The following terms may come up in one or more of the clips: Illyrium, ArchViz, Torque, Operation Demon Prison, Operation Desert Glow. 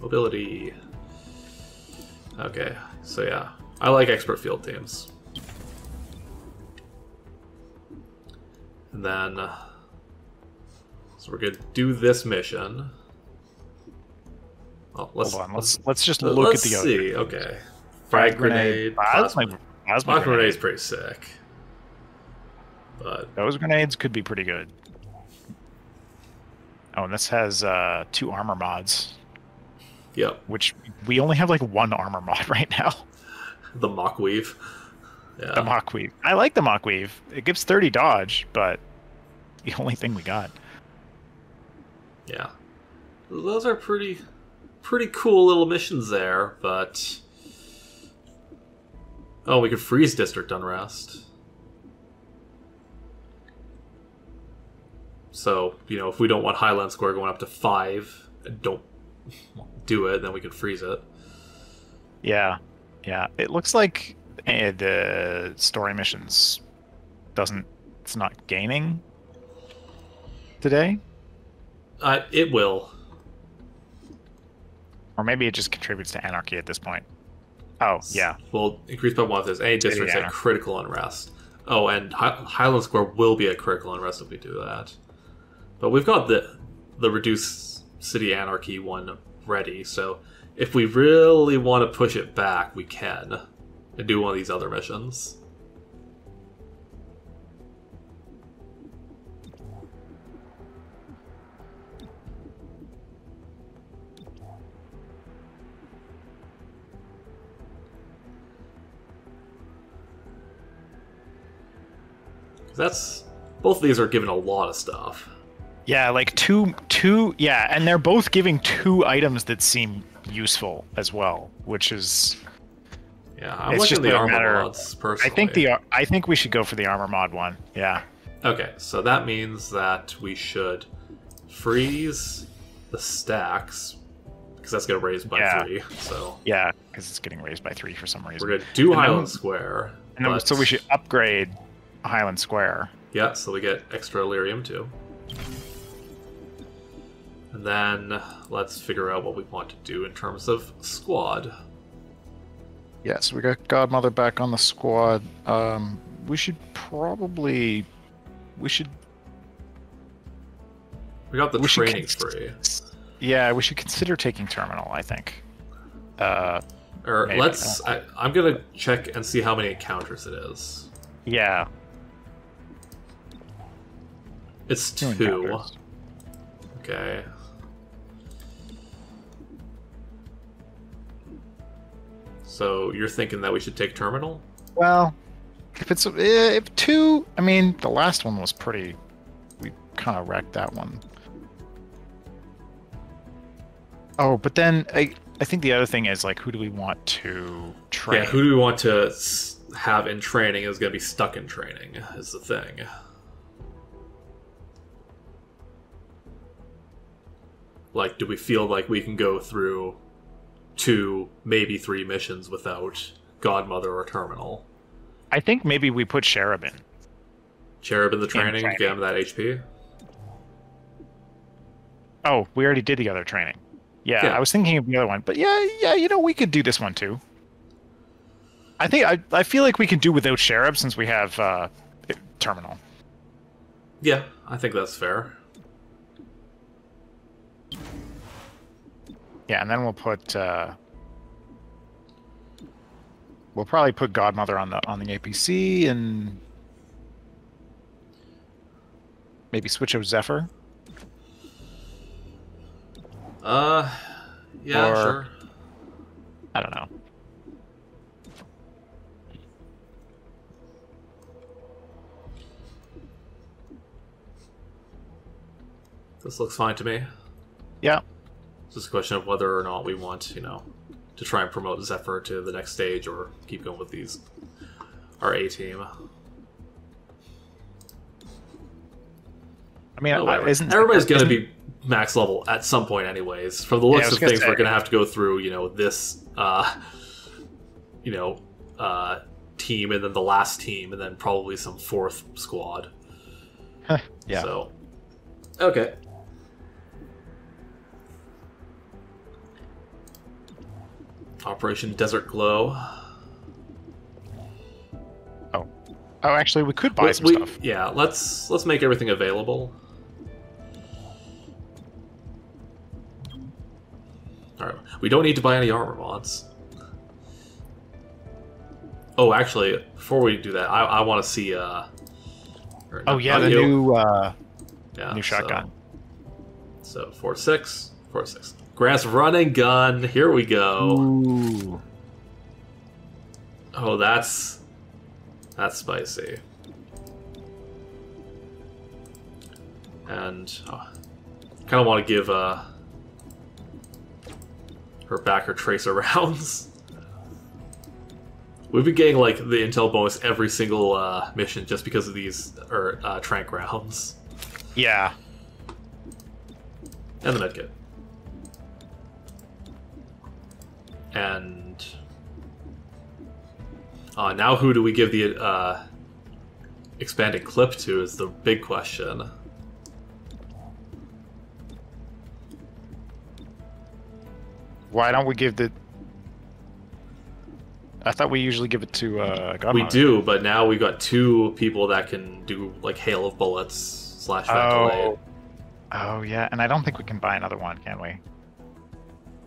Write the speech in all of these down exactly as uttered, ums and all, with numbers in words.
Mobility. Okay, so yeah. I like expert field teams. And then... Uh, so we're gonna do this mission. Oh, let's, Hold on, let's, let's, let's just look let's at the other. Let's see, okay. Frag grenade. grenade plasma, plasma, plasma grenade. grenade's pretty sick. But those grenades could be pretty good. Oh, and this has uh, two armor mods. Yep. Which we only have like one armor mod right now. The mock weave. Yeah. The mock weave. I like the mock weave. It gives thirty dodge, but the only thing we got. Yeah. Those are pretty, pretty cool little missions there. But oh, we could freeze district unrest. So, you know, if we don't want Highland Square going up to five, don't do it, then we can freeze it. Yeah, yeah. It looks like eh, the story missions doesn't... It's not gaining today? Uh, it will. Or maybe it just contributes to anarchy at this point. Oh, yeah. Well, increase by one if there's any districts at critical unrest. Oh, and Hi Highland Square will be at critical unrest if we do that. But we've got the the reduced city anarchy one ready, so if we really want to push it back, we can, and do one of these other missions. That's both of these are giving a lot of stuff. Yeah, like two, two, yeah, and they're both giving two items that seem useful as well, which is... Yeah, I'm looking at the armor matter. mods, personally. I think, the, I think we should go for the armor mod one, yeah. Okay, so that means that we should freeze the stacks, because that's going to raise by yeah. three, so... Yeah, because it's getting raised by three for some reason. We're going to do and Highland then, Square, and then, but... So we should upgrade Highland Square. Yeah, so we get extra Illyrium, too. And then let's figure out what we want to do in terms of squad. Yeah, so we got Godmother back on the squad. Um, we should probably... We should... We got the we training free. Yeah, we should consider taking Terminal, I think. Uh, or maybe, let's... I, I'm going to check and see how many encounters it is. Yeah. It's two. two okay. So you're thinking that we should take Terminal? Well, if it's if two, I mean, the last one was pretty... We kind of wrecked that one. Oh, but then I I think the other thing is, like, who do we want to train? Yeah, who do we want to have in training is going to be stuck in training, is the thing. Like, do we feel like we can go through two, maybe three missions without Godmother or Terminal? I think maybe we put Cherub in. Cherub in the training, training. Give him that H P? Oh, we already did the other training. Yeah, yeah, I was thinking of the other one. But yeah, yeah, you know, we could do this one too. I think I, I feel like we can do without Cherub since we have uh, Terminal. Yeah, I think that's fair. Yeah, and then we'll put uh, we'll probably put Godmother on the on the A P C and maybe switch out Zephyr. Uh, yeah, or, sure. I don't know. This looks fine to me. Yeah. It's just a question of whether or not we want, you know, to try and promote Zephyr to the next stage or keep going with these, our A-team. I mean, no, I, isn't, everybody's going to be max level at some point anyways. From the looks yeah, of things, say, we're going to have to go through, you know, this, uh, you know, uh, team and then the last team and then probably some fourth squad. Huh, yeah. So, okay. Operation Desert Glow. Oh. Oh, actually, we could buy we, some we, stuff. Yeah, let's let's make everything available. Alright, we don't need to buy any armor mods. Oh, actually, before we do that, I, I want to see... Uh, or, oh, yeah, uh, the you. new uh, yeah, new shotgun. So, four, six, four, six. Grass running gun. Here we go. Ooh. Oh, that's... That's spicy. And oh, I kind of want to give... Uh, her back her tracer rounds. We've been getting like the intel bonus every single uh, mission just because of these or uh, tranq rounds. Yeah. And the medkit. And uh, now, who do we give the uh, expanded clip to? Is the big question. Why don't we give the... I thought we usually give it to uh, Gunmar. We do, but now we've got two people that can do, like, hail of bullets slash ventilate. Oh, oh yeah, and I don't think we can buy another one, can we?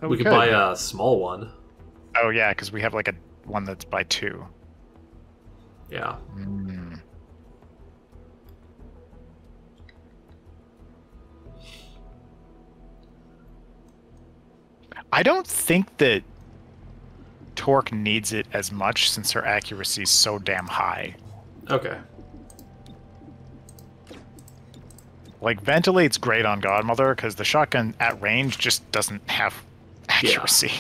Oh, we, we can could. buy a small one. Oh, yeah, because we have, like, a one that's by two. Yeah. Mm. I don't think that Torque needs it as much since her accuracy is so damn high. Okay. Like, Ventilate's great on Godmother because the shotgun at range just doesn't have accuracy.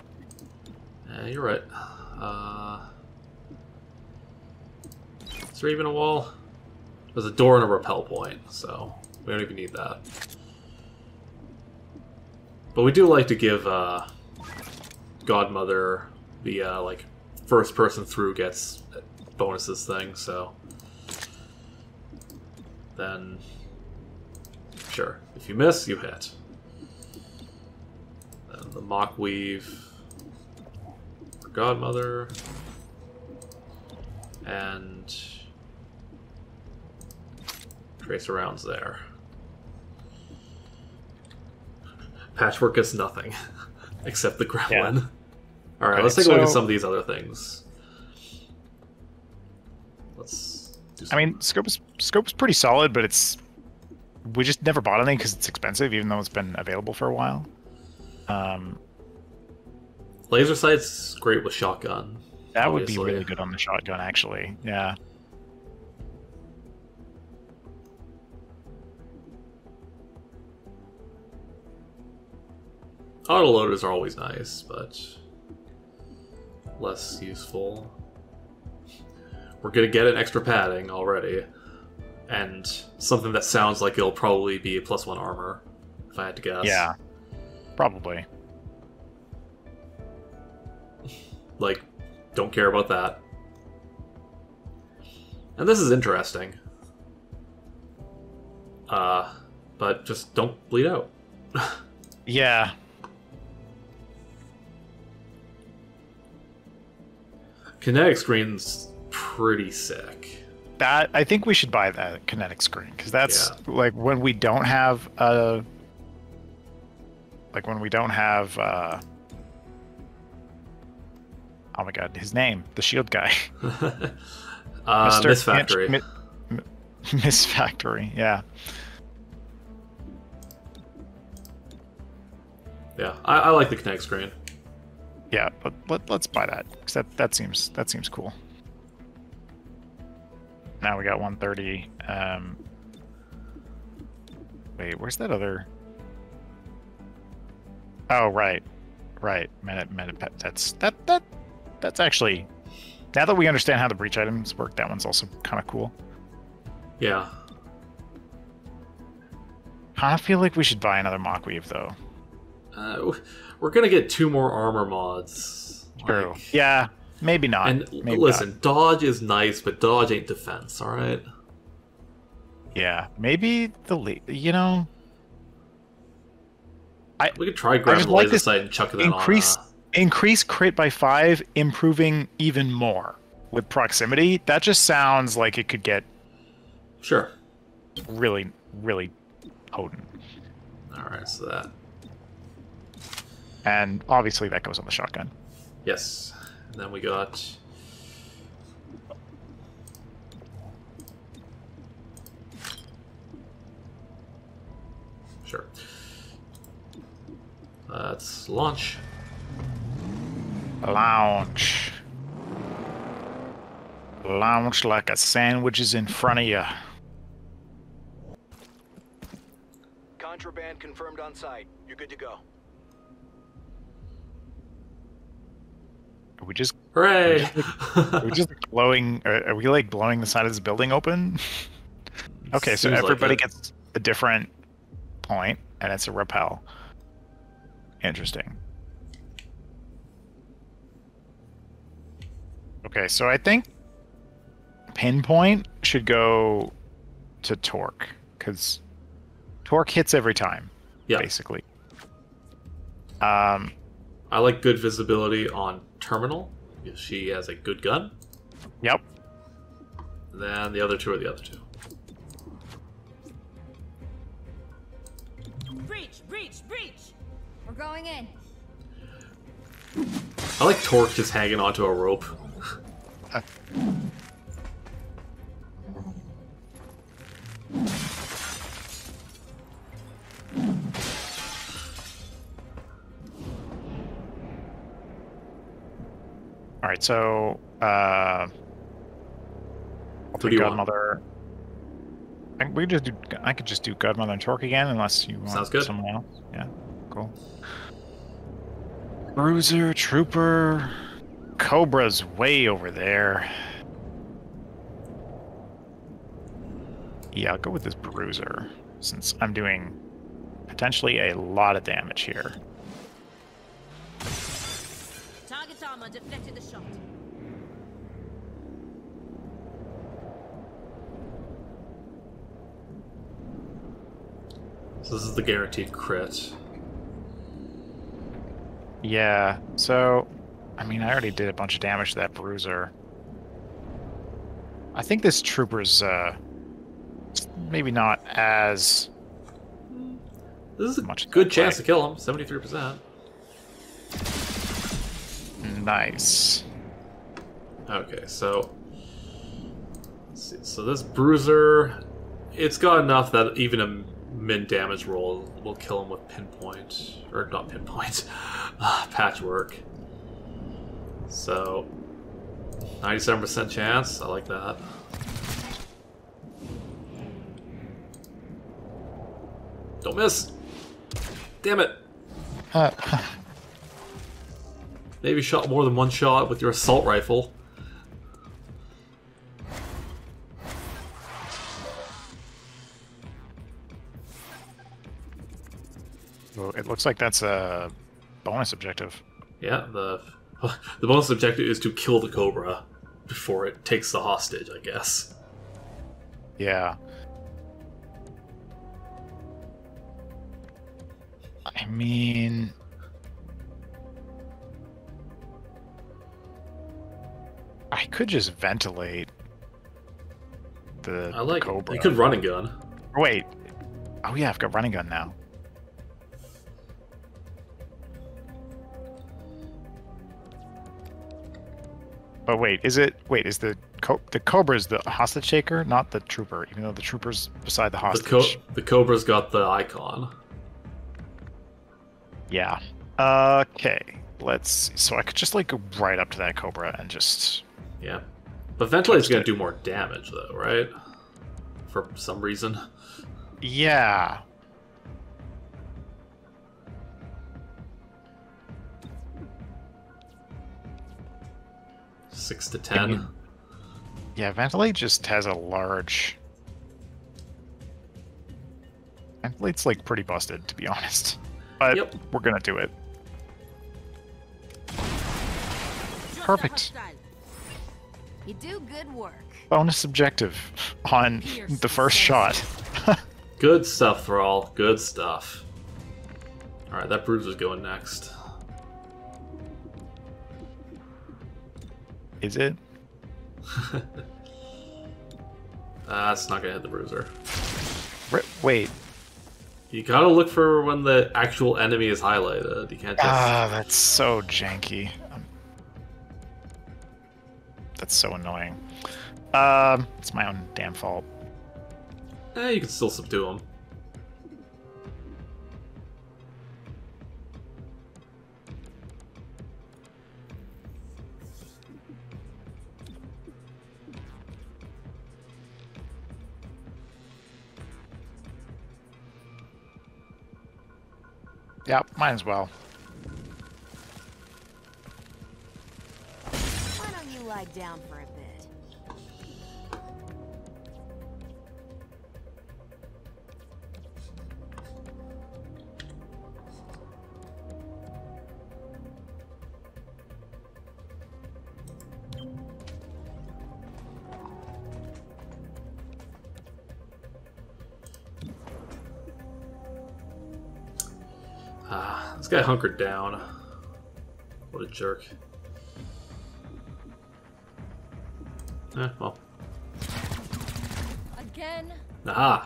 Yeah, yeah you're right. Uh, is there even a wall? There's a door and a rappel point, so we don't even need that. But we do like to give... Uh, Godmother, the uh, like first person through gets bonuses thing, so then sure, if you miss, you hit. Then the mock weave for Godmother, and trace rounds there. Patchwork gets nothing. Except the gremlin. Yeah. Alright, okay, let's take so, a look at some of these other things. Let's do I mean, Scope's, Scope's pretty solid, but it's... We just never bought anything because it's expensive, even though it's been available for a while. Um, Laser sight's great with shotgun. That obviously. would be really good on the shotgun, actually. Yeah. Autoloaders are always nice, but less useful. We're gonna get an extra padding already, and something that sounds like it'll probably be a plus one armor, if I had to guess. Yeah, probably. Like, don't care about that. And this is interesting. Uh, but just don't bleed out. Yeah. Kinetic screen's pretty sick. That I think we should buy that kinetic screen because that's yeah. like when we don't have a like when we don't have uh oh my god, his name, the shield guy. uh, Mister Miss Factory. Mitch, Mitch, Miss Factory, yeah. Yeah, I, I like the kinetic screen. Yeah, but let, let's buy that. Cause that that seems that seems cool. Now we got one thirty. Um, wait, where's that other? Oh right, right. Meta, meta, that's that that that's actually. Now that we understand how the breach items work, that one's also kind of cool. Yeah. I feel like we should buy another Mockweave though. Uh, we're gonna get two more armor mods. True. Like, yeah, maybe not. And maybe listen, not. Dodge is nice, but dodge ain't defense. All right. Yeah, maybe the le you know. I we could try grabbing laser sight and chucking that on. Increase Increase crit by five, improving even more with proximity. That just sounds like it could get sure really, really potent. All right, so that. And obviously that goes on the shotgun. Yes. And then we got... Sure. Let's launch. Launch. Launch like a sandwich is in front of you. Contraband confirmed on site. You're good to go. Are we just hooray? Are we just blowing? Are we like blowing the side of this building open? Okay, so everybody like gets a different point, and it's a rappel. Interesting. Okay, so I think pinpoint should go to Torque because Torque hits every time. Yeah, basically. Um, I like good visibility on Terminal, because she has a good gun. Yep. Then the other two are the other two. Breach! Breach! Breach! We're going in. I like Torque just hanging onto a rope. uh. All right, so uh, I'll do Godmother. I, we just do, I could just do Godmother and Torque again, unless you want someone else. Yeah, cool. Bruiser, Trooper, Cobra's way over there. Yeah, I'll go with this Bruiser since I'm doing potentially a lot of damage here. Armor deflected the shot. So this is the guaranteed crit. Yeah, so I mean I already did a bunch of damage to that Bruiser. I think this Trooper's uh maybe not as this is a much good chance to kill him, seventy-three percent. Nice. Okay, so let's see. So this Bruiser, it's got enough that even a min damage roll will kill him with pinpoint, or not pinpoint, uh, patchwork. So ninety-seven percent chance. I like that. Don't miss. Damn it. Uh, uh. Maybe shot more than one shot with your assault rifle. Well, it looks like that's a bonus objective. Yeah, the the bonus objective is to kill the Cobra before it takes the hostage, I guess. Yeah. I mean... I could just ventilate the, I like the Cobra. You could run and gun. Wait. Oh yeah, I've got running gun now. But wait, is it? Wait, is the co the Cobra's the hostage taker, not the Trooper? Even though the Trooper's beside the hostage. The, co the Cobra's got the icon. Yeah. Okay. Let's see. So I could just like go right up to that Cobra and just. Yeah, but ventilate's gonna do more damage though, right? For some reason. Yeah. Six to ten. You... Yeah, ventilate just has a large. Ventilate's like pretty busted, to be honest. But yep. We're gonna do it. Perfect. You do good work. Bonus objective on the first shot. Good stuff, Thrall. Good stuff. Alright, that Bruiser's going next. Is it? uh, that's not gonna hit the bruiser. Wait. You gotta look for when the actual enemy is highlighted. You can't just... Ah, that's so janky. That's so annoying. Um, it's my own damn fault. Eh, you can still subdue him. Yeah, might as well. Why don't you lie down for a bit? This guy hunkered down. What a jerk. Eh, well. Again. Nah.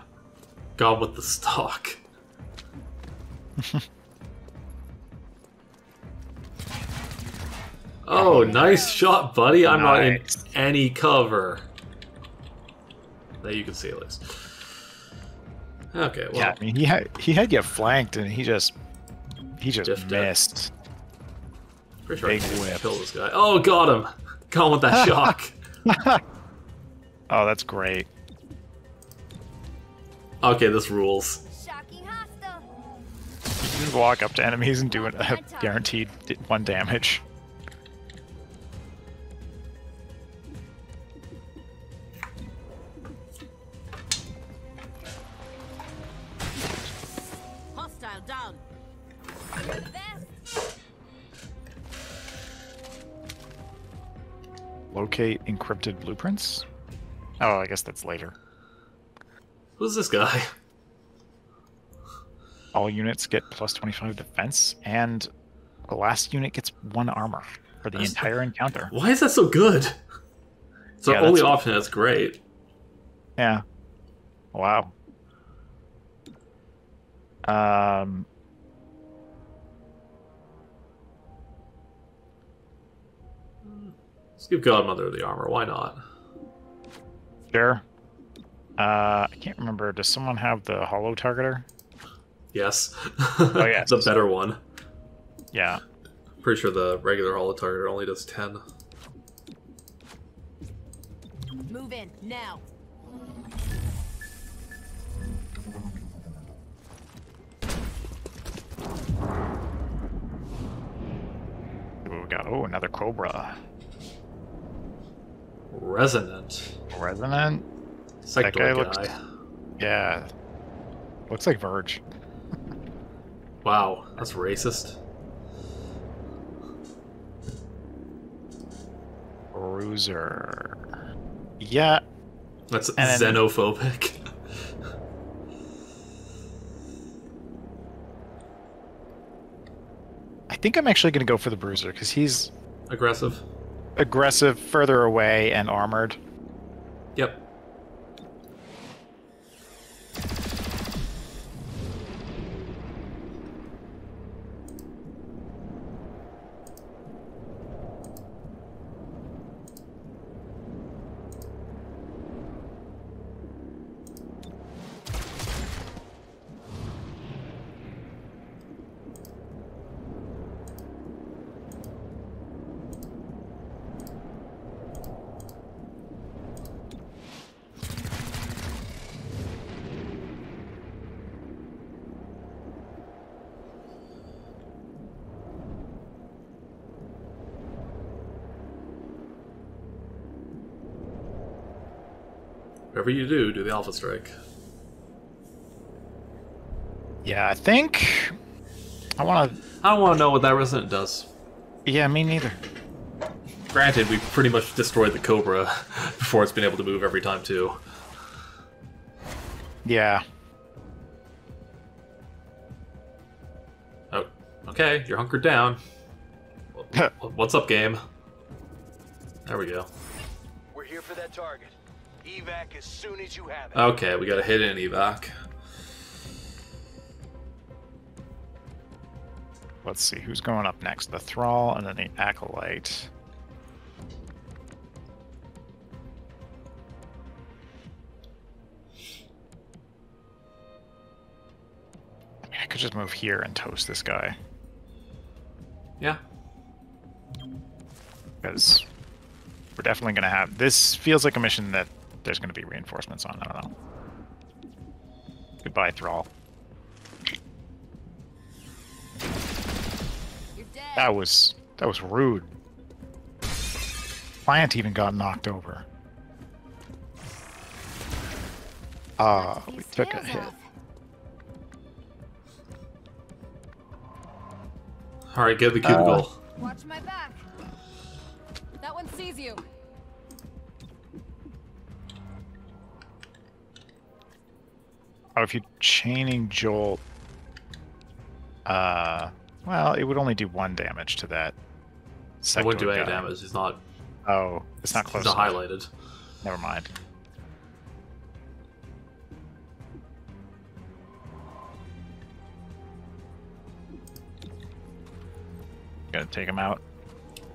Gone with the stock. Oh, nice shot, buddy. I'm not in any cover. Now you can see at least. Okay, well. Yeah, I mean, he had, he had you flanked and he just... He just Diff missed. Pretty sure Big I whip. Kill this guy. Oh, got him! Gone with that shock. Oh, that's great. Okay, this rules. You can walk up to enemies and do a uh, guaranteed one damage. Hostile down. Locate encrypted blueprints? Oh, I guess that's later. Who's this guy? All units get plus twenty-five defense, and the last unit gets one armor for the that's entire encounter. Why is that so good? It's the yeah, only that's option that's great. Yeah. Wow. Um... Let's give Godmother the armor. Why not? Sure. Uh, I can't remember. Does someone have the hollow targeter? Yes. Oh yeah, the better one. Yeah. Pretty sure the regular hollow targeter only does ten. Move in now. What we got? Oh, another Cobra. Resonant. Resonant? That guy looks... Yeah. Looks like Verge. Wow, that's racist. Bruiser. Yeah. That's and xenophobic. I think I'm actually going to go for the Bruiser, because he's... Aggressive. Aggressive, further away, and armored. Yep. Whatever you do, do the Alpha Strike. Yeah, I think... I want to... I don't want to know what that Resonant does. Yeah, me neither. Granted, we pretty much destroyed the Cobra before it's been able to move every time, too. Yeah. Oh, okay, you're hunkered down. What's up, game? There we go. We're here for that target. Evac as soon as you have it. Okay, we gotta hit an evac. Let's see who's going up next. The Thrall and then the Acolyte. I mean, I could just move here and toast this guy. Yeah. Because we're definitely going to have... This feels like a mission that there's going to be reinforcements on. I don't know. Goodbye, Thrall. That was that was rude. Plant even got knocked over. Ah, uh, we took a hit. All right, get the cubicle. Uh, Watch my back. That one sees you. Oh, if you're chaining Jolt, uh. Well, it would only do one damage to that. It wouldn't do any guy. damage. It's not. Oh, it's not close. It's not highlighted. Never mind. Gotta take him out.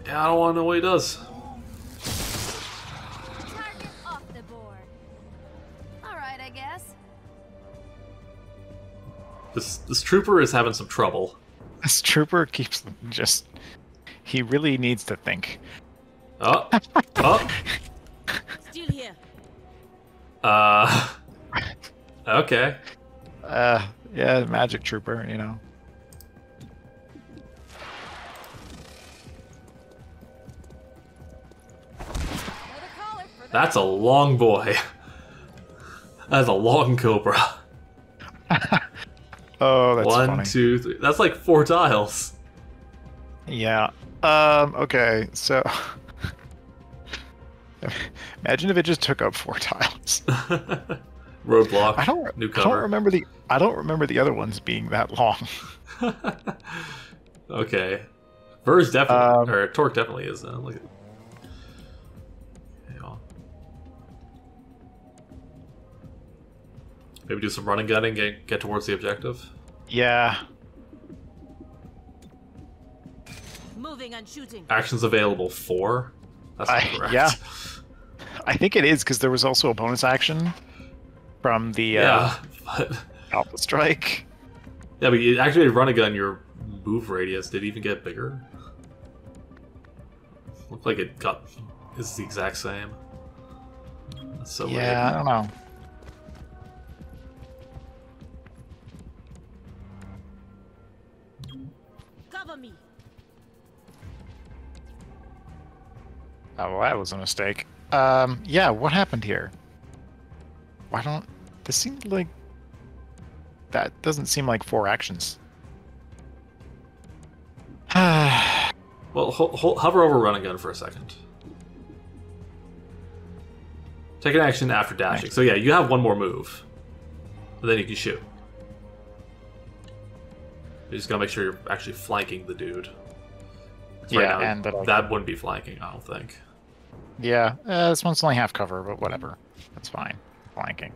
Yeah, I don't want to know what he does. Target off the board. All right, I guess. This this trooper is having some trouble. This trooper keeps just... He really needs to think. Oh. Oh. Still here. Uh. Okay. Uh, yeah, magic trooper, you know. That's a long boy. That's a long cobra. Oh, that's funny. One, two, three. That's like four tiles. Yeah. Um, okay, so... Imagine if it just took up four tiles. Roadblock. I don't, new cover. I don't remember the I don't remember the other ones being that long. Okay. Vers definitely um, or Torque definitely is now. Look at Hang on. Maybe do some running gunning and get, get towards the objective. Yeah. Moving and shooting. Actions available four. That's not I, correct. Yeah. I think it is because there was also a bonus action from the yeah, uh, but... Alpha Strike. Yeah, but you activated run a gun. Your move radius did it even get bigger. Looked like it got. It's the exact same. That's so yeah, weird. I don't know. Me. Oh, well, that was a mistake. Um, yeah, what happened here? Why don't... This seems like... That doesn't seem like four actions. Well, ho ho hover over run and gun for a second. Take an action after dashing. Nice. So yeah, you have one more move. And then you can shoot. You just gotta make sure you're actually flanking the dude. Yeah, right now, and that, that wouldn't be flanking, I don't think. Yeah, uh, this one's only half cover, but whatever. That's fine. Flanking.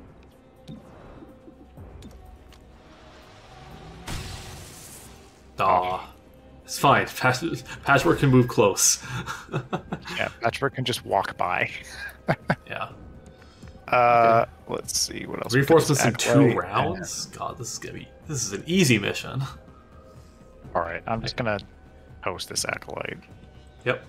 Aw. It's fine. Patch Patchwork can move close. Yeah, Patchwork can just walk by. Yeah. Uh, okay. Let's see what else. Reinforcements in two rounds? Yeah. God, this is gonna be. This is an easy mission. Alright, I'm just gonna host this Acolyte. Yep.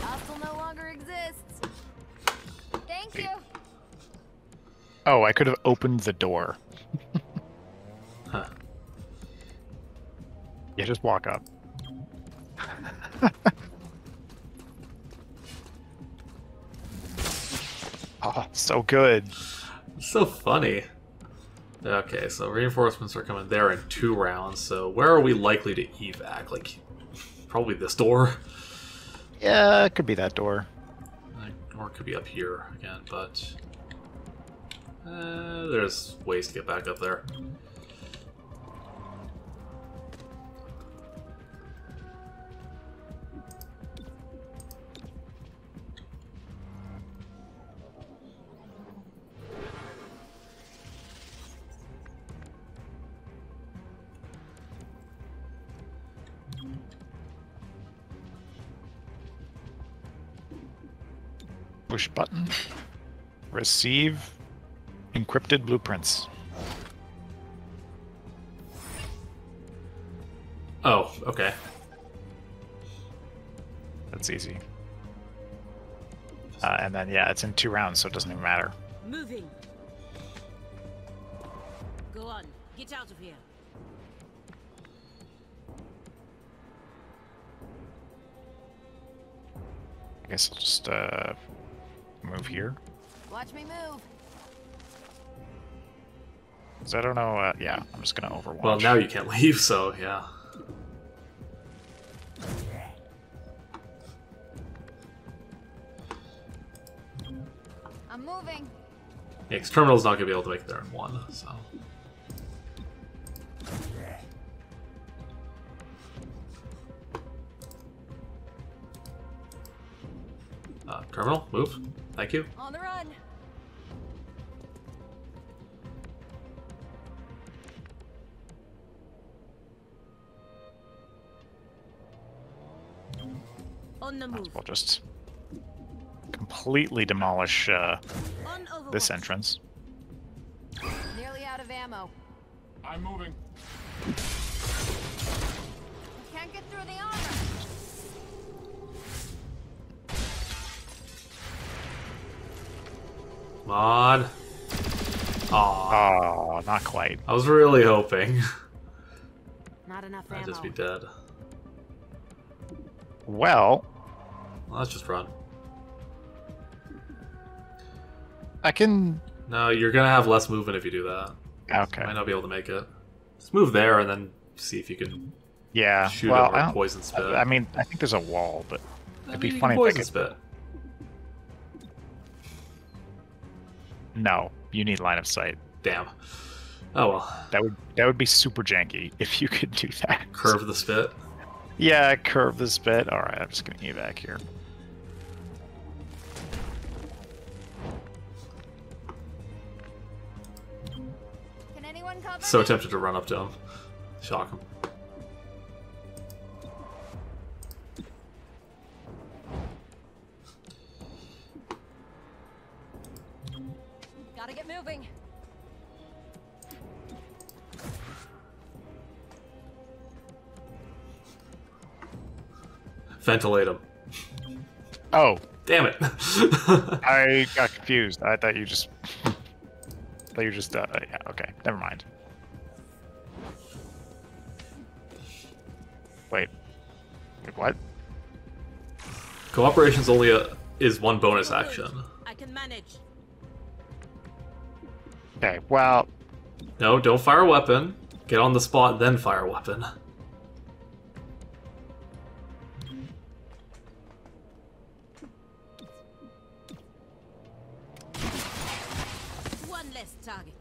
Hostile no longer exists. Thank Wait. you. Oh, I could have opened the door. Huh. Yeah, just walk up. Oh, so good. So funny. Okay, so reinforcements are coming there in two rounds, so where are we likely to evac? Like, probably this door? Yeah, it could be that door. Like, Or it could be up here again, but uh, there's ways to get back up there. Push button. Receive encrypted blueprints. Oh, okay. That's easy. Uh, and then, yeah, it's in two rounds, so it doesn't even matter. Moving. Go on. Get out of here. I guess I'll just, uh... move here. Watch me move. Cause I don't know. Uh, yeah, I'm just gonna overwatch. Well, now you can't leave, so yeah. I'm moving. Yeah, cause Terminal's not gonna be able to make it there in one, so. Uh, Terminal, move. Thank you. On the run. On the move. We'll just completely demolish uh, this entrance. Nearly out of ammo. I'm moving. I can't get through the armor. Come on. Aww. Oh, not quite. I was really hoping. Not enough ammo. I'd just be dead. Well, well, let's just run. I can. No, you're gonna have less movement if you do that. Okay. You might not be able to make it. Just move there and then see if you can. Yeah. Shoot well, it or I poison spit. I mean, I think there's a wall, but it'd I mean, be funny poison if I could... spit. No, you need line of sight. Damn. Oh well. That would that would be super janky if you could do that. Curve the spit. Yeah, curve the spit. All right, I'm just gonna evac here. Can anyone cover? So tempted to run up to him, shock him. Gotta get moving. Ventilate him. Oh, damn it! I got confused. I thought you just. I thought you just. Uh, yeah. Okay. Never mind. Wait. Wait what? Cooperation's only a is one bonus action. I can manage. Okay, well... No, don't fire a weapon. Get on the spot, then fire a weapon. One less target.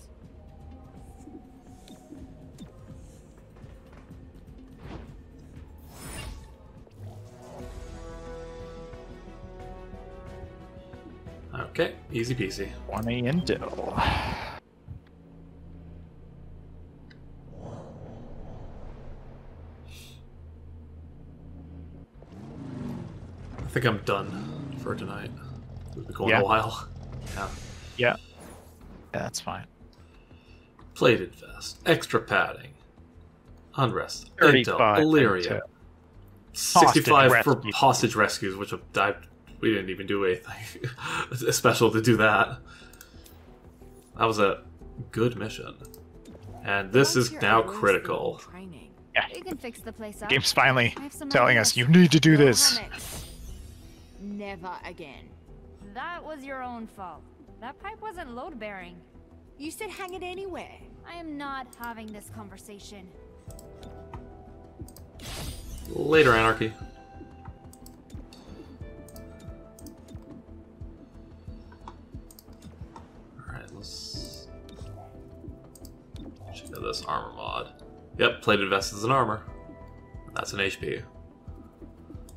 Okay, easy peasy. twenty and dill. I think I'm done for tonight. We've been going yeah. a while. Yeah. Yeah. Yeah, that's fine. Plated vest, extra padding, unrest, intel, Illyria, sixty-five for hostage rescues, which I've dived. We didn't even do anything special to do that. That was a good mission, and this Once is now critical. Yeah. You can fix the place up. Game's finally telling us you need to do this. Never again. That was your own fault. That pipe wasn't load-bearing. You said hang it anywhere. I am not having this conversation. Later, Anarchy. to this armor mod. Yep, plated vest is an armor. That's an H P.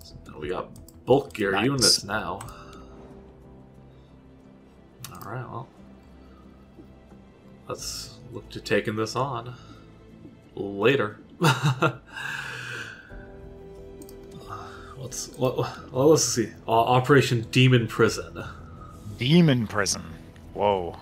So now we got bulkier nice. units now. Alright, well. Let's look to taking this on later. Let's, let, well, let's see. Operation Demon Prison. Demon Prison. Whoa.